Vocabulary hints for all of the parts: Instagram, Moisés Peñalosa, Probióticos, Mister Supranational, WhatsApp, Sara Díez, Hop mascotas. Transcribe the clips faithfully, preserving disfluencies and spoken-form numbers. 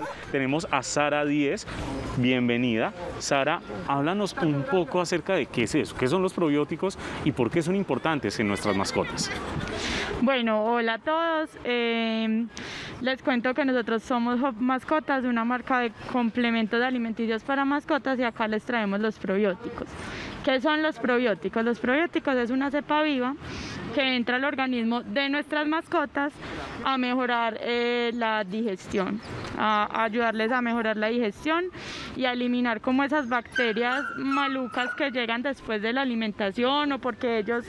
especial tenemos a Sara Díez. Bienvenida. Sara, háblanos un poco acerca de qué es eso, qué son los probióticos y por qué son importantes en nuestras mascotas. Bueno, hola a todos. Eh, les cuento que nosotros somos Hop Mascotas, una marca de complementos alimenticios para mascotas, y acá les traemos los probióticos. ¿Qué son los probióticos? Los probióticos es una cepa viva que entra al organismo de nuestras mascotas a mejorar eh, la digestión, a, a ayudarles a mejorar la digestión y a eliminar como esas bacterias malucas que llegan después de la alimentación o porque ellos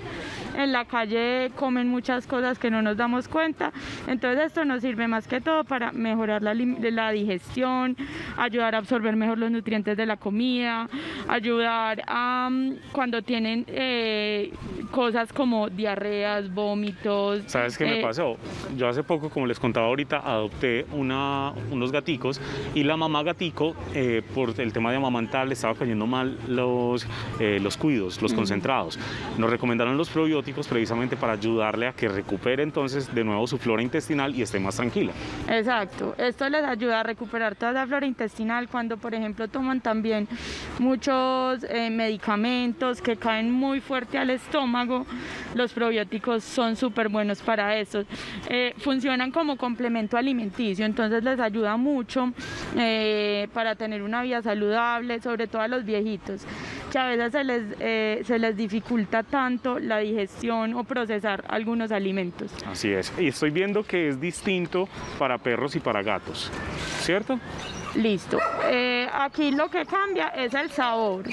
en la calle comen muchas cosas que no nos damos cuenta. Entonces esto nos sirve más que todo para mejorar la, la digestión, ayudar a absorber mejor los nutrientes de la comida, ayudar a cuando tienen eh, cosas como diarreas, vómitos. ¿Sabes qué eh... me pasó? Yo hace poco, como les contaba ahorita, adopté una, unos gaticos, y la mamá gatico, eh, por el tema de amamantar, le estaba cayendo mal los, eh, los cuidos, los uh-huh. concentrados. Nos recomendaron los probióticos precisamente para ayudarle a que recupere entonces de nuevo su flora intestinal y esté más tranquila. Exacto, esto les ayuda a recuperar toda la flora intestinal cuando, por ejemplo, toman también muchos eh, medicamentos que caen muy fuerte al estómago. Los probióticos son súper buenos para eso. Eh, funcionan como complemento alimenticio, entonces les ayuda mucho eh, para tener una vida saludable, sobre todo a los viejitos, que a veces se les, eh, se les dificulta tanto la digestión o procesar algunos alimentos. Así es, y estoy viendo que es distinto para perros y para gatos, ¿cierto? Listo, eh, aquí lo que cambia es el sabor.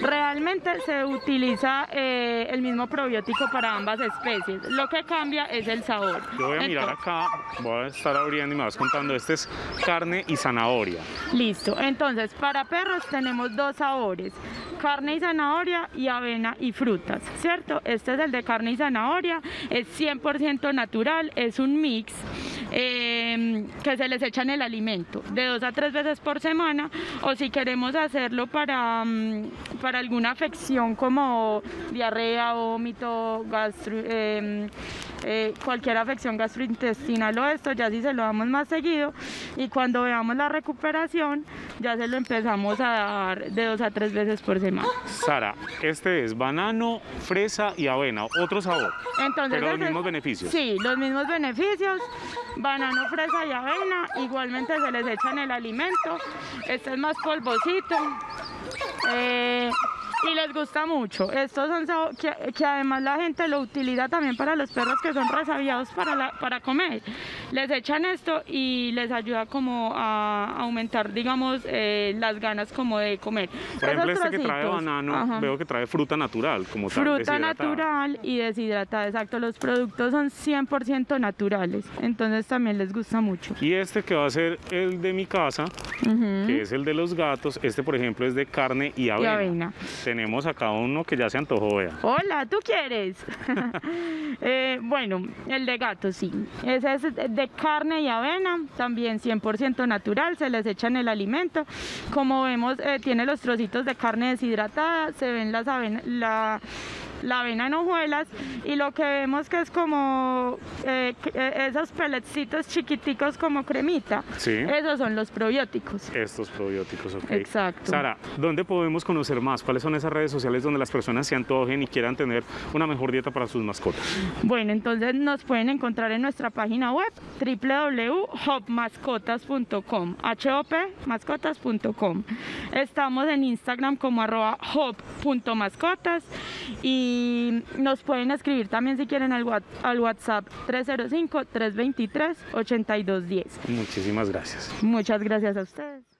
Realmente se utiliza eh, el mismo probiótico para ambas especies, lo que cambia es el sabor. Yo voy a Entonces, mirar acá, voy a estar abriendo y me vas contando, este es carne y zanahoria. Listo, entonces para perros tenemos dos sabores, carne y zanahoria y avena y frutas, ¿cierto? Este es el de carne y zanahoria, es cien por ciento natural, es un mix eh, que se les echa en el alimento, de dos a tres veces por semana, o si queremos hacerlo para... para alguna afección como diarrea, vómito, gastro, eh, eh, cualquier afección gastrointestinal o esto, ya si se lo damos más seguido, y cuando veamos la recuperación ya se lo empezamos a dar de dos a tres veces por semana. Sara, este es banano, fresa y avena, otro sabor. Entonces, pero los mismos beneficios. Sí, los mismos beneficios, banano, fresa y avena, igualmente se les echa en el alimento, este es más polvosito. Eh, y les gusta mucho. Estos son sabores que, que además la gente lo utiliza también para los perros que son resabiados para, la, para comer. Les echan esto y les ayuda como a aumentar, digamos, eh, las ganas como de comer. Por ejemplo, esos este trocitos, que trae banano, ajá, veo que trae fruta natural, como tal, fruta deshidratada. Natural y deshidratada, exacto. Los productos son cien por ciento naturales, entonces también les gusta mucho. Y este que va a ser el de mi casa, uh-huh, que es el de los gatos, este por ejemplo es de carne y avena. Y avena. Tenemos acá uno que ya se antojó, vea. Hola, ¿tú quieres? eh, bueno, el de gato, sí. Ese es de carne y avena, también cien por ciento natural, se les echa en el alimento. Como vemos, eh, tiene los trocitos de carne deshidratada, se ven las avenas, la... la avena en hojuelas, y lo que vemos que es como eh, esos peletcitos chiquiticos como cremita, sí, esos son los probióticos. Estos probióticos, ok. Exacto. Sara, ¿dónde podemos conocer más? ¿Cuáles son esas redes sociales donde las personas se antojen y quieran tener una mejor dieta para sus mascotas? Bueno, entonces nos pueden encontrar en nuestra página web doble u doble u doble u punto hop mascotas punto com, H O P mascotas punto com. Estamos en Instagram como arroba hop punto mascotas, y Y nos pueden escribir también si quieren al, al WhatsApp tres cero cinco, tres dos tres, ocho dos uno cero. Muchísimas gracias. Muchas gracias a ustedes.